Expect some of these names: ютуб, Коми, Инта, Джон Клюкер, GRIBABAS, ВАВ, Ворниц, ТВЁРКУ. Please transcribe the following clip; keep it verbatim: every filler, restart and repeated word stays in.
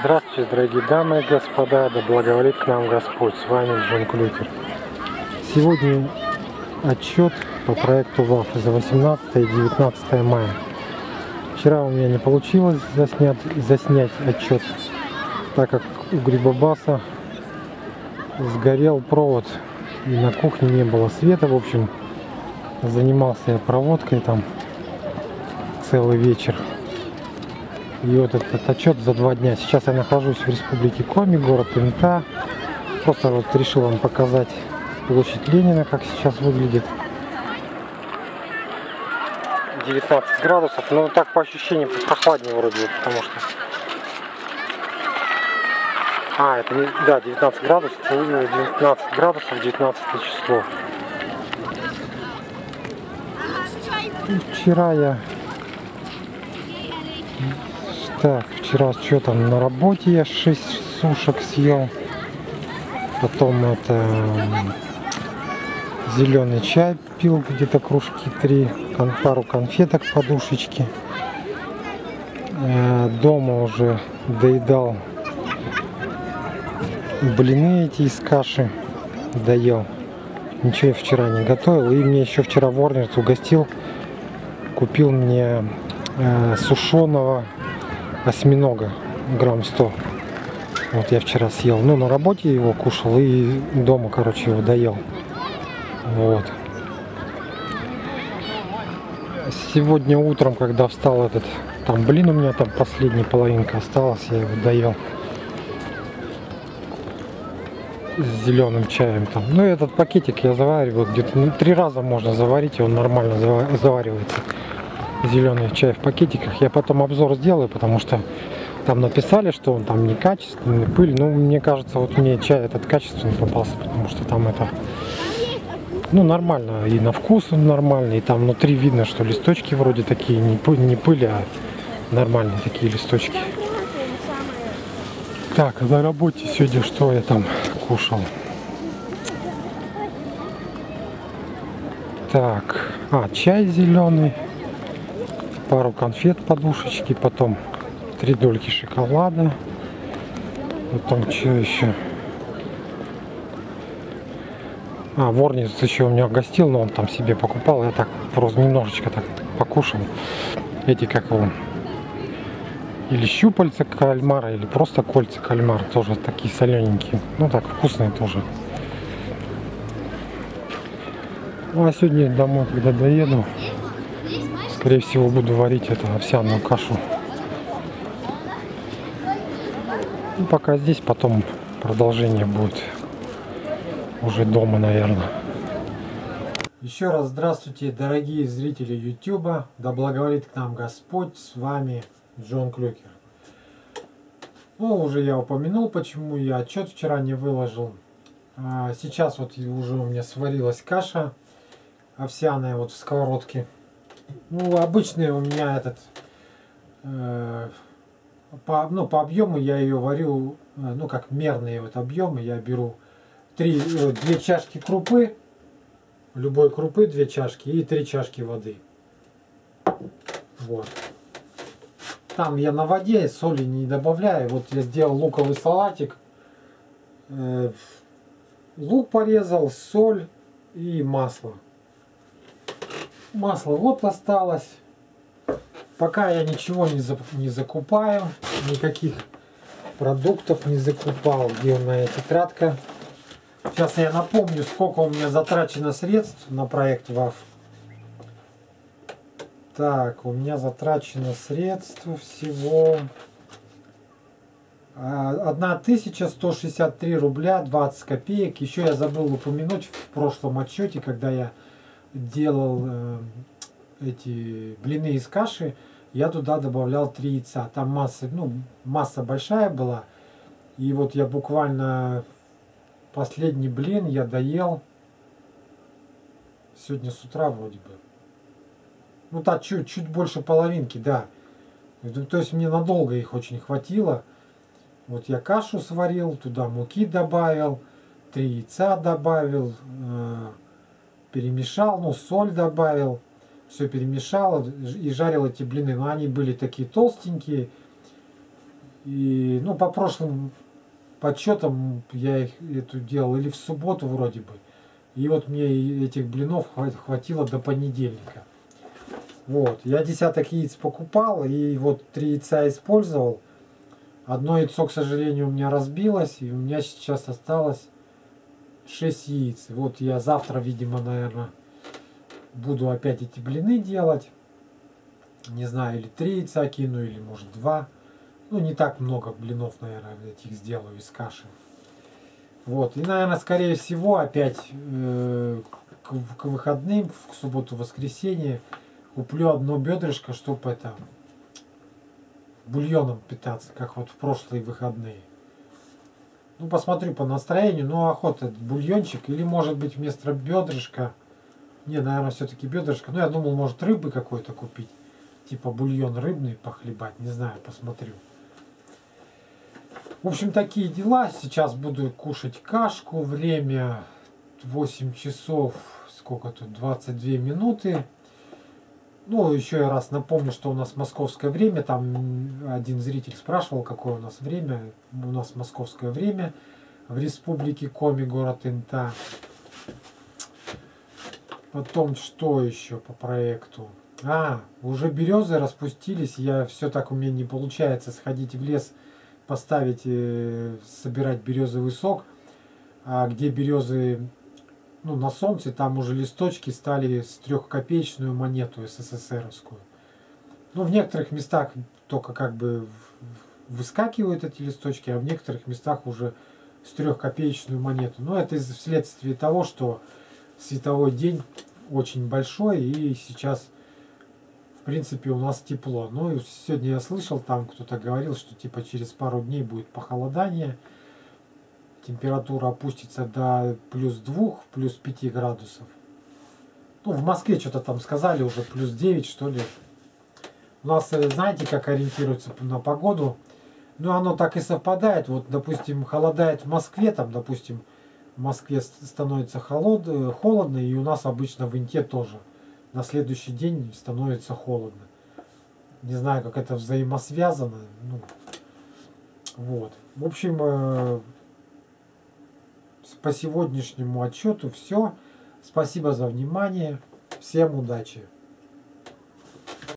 Здравствуйте, дорогие дамы и господа, да благоволит к нам Господь, с вами Джон Клюкер. Сегодня отчет по проекту ВАВ за восемнадцатое и девятнадцатое мая. Вчера у меня не получилось заснять, заснять отчет, так как у Грибобаса сгорел провод и на кухне не было света. В общем, занимался я проводкой там целый вечер. И вот этот отчет за два дня. Сейчас я нахожусь в республике Коми, город Инта. Просто вот решил вам показать площадь Ленина, как сейчас выглядит. девятнадцать градусов, но так по ощущениям прохладнее вроде, потому что... А, это не... Да, девятнадцать градусов, девятнадцать градусов, девятнадцатое число. И вчера я... Так, вчера что там, на работе я шесть сушек съел, потом это зеленый чай пил, где-то кружки три, пару конфеток, подушечки. Дома уже доедал блины эти из каши, доел. Ничего я вчера не готовил, и мне еще вчера Ворниц угостил, купил мне э, сушеного осьминога грамм сто. Вот я вчера съел, ну на работе его кушал и дома, короче, его доел. Вот сегодня утром, когда встал, этот там блин у меня там последняя половинка осталась, я его доел с зеленым чаем там. Ну и этот пакетик я заваривал где-то, ну, три раза можно заварить, и он нормально заваривается, зеленый чай в пакетиках. Я потом обзор сделаю, потому что там написали, что он там некачественный, пыль. Ну, мне кажется, вот мне чай этот качественный попался, потому что там это, ну, нормально, и на вкус он нормальный, и там внутри видно, что листочки вроде такие, не пыль, не пыль, а нормальные такие листочки. Так, на работе сегодня что я там кушал? Так, а, чай зеленый, пару конфет, подушечки, потом три дольки шоколада, потом что еще? А, Ворниц еще у меня гостил, но он там себе покупал, я так просто немножечко так покушал. Эти, как его, или щупальца кальмара, или просто кольца кальмара, тоже такие солененькие, ну так вкусные тоже. Ну, а сегодня домой, когда доеду, скорее всего, буду варить эту овсяную кашу. Ну, пока здесь, потом продолжение будет уже дома, наверное. Еще раз здравствуйте, дорогие зрители ютуба. Да благоволит к нам Господь, с вами Джон Клюкер. Ну, уже я упомянул, почему я отчет вчера не выложил. А сейчас вот уже у меня сварилась каша овсяная вот в сковородке. Ну, обычный у меня этот, э, по, ну, по объему я ее варю, ну, как мерные вот объемы. Я беру три, две чашки крупы, любой крупы две чашки и три чашки воды. Вот. Там я на воде соли не добавляю. Вот я сделал луковый салатик. Э, лук порезал, соль и масло. Масло вот осталось. Пока я ничего не, за, не закупаю. Никаких продуктов не закупал. Где у меня тетрадка? Сейчас я напомню, сколько у меня затрачено средств на проект ВАВ. Так, у меня затрачено средств всего тысяча сто шестьдесят три рубля двадцать копеек. Еще я забыл упомянуть в прошлом отчете, когда я делал э, эти блины из каши, я туда добавлял три яйца. Там масса, ну, масса большая была. И вот я буквально последний блин я доел сегодня с утра вроде бы. Ну так, чуть, чуть больше половинки, да. То есть мне надолго их очень хватило. Вот я кашу сварил, туда муки добавил, три яйца добавил, э, перемешал, ну, соль добавил, все перемешал и жарил эти блины. Но они были такие толстенькие, И, ну, по прошлым подсчетам я их эту делал или в субботу вроде бы. И вот мне этих блинов хватило до понедельника. Вот. Я десяток яиц покупал и вот три яйца использовал. Одно яйцо, к сожалению, у меня разбилось, и у меня сейчас осталось шесть яиц. Вот я завтра, видимо, наверное, буду опять эти блины делать. Не знаю, или три яйца кину, или может два. Ну, не так много блинов, наверное, этих сделаю из каши. Вот. И, наверное, скорее всего, опять э, к, к выходным, в субботу-воскресенье, куплю одно бедрышко, чтобы это бульоном питаться, как вот в прошлые выходные. Ну, посмотрю по настроению. Ну, охота, бульончик. Или, может быть, вместо бедрышка... Не, наверное, все-таки бедрышко. Ну, я думал, может, рыбы какой-то купить. Типа бульон рыбный похлебать. Не знаю, посмотрю. В общем, такие дела. Сейчас буду кушать кашку. Время восемь часов. Сколько тут? двадцать две минуты. Ну, еще я раз напомню, что у нас московское время. Там один зритель спрашивал, какое у нас время. У нас московское время. В республике Коми, город Инта. Потом, что еще по проекту? А, уже березы распустились. Я все так, у меня не получается сходить в лес, поставить, э, собирать березовый сок, а где березы, ну, на солнце, там уже листочки стали с трехкопеечную монету эс эс эс эровскую. Ну, в некоторых местах только как бы выскакивают эти листочки, а в некоторых местах уже с трехкопеечную монету. Но это вследствие того, что световой день очень большой, и сейчас, в принципе, у нас тепло. Ну, сегодня я слышал, там кто-то говорил, что типа через пару дней будет похолодание. Температура опустится до плюс два, плюс пять градусов. Ну, в Москве что-то там сказали, уже плюс девять, что ли. У нас, знаете, как ориентируется на погоду? Ну, оно так и совпадает. Вот, допустим, холодает в Москве, там, допустим, в Москве становится холодно, холодно, и у нас обычно в Инте тоже. На следующий день становится холодно. Не знаю, как это взаимосвязано. Ну, вот. В общем... По сегодняшнему отчету все. Спасибо за внимание. Всем удачи.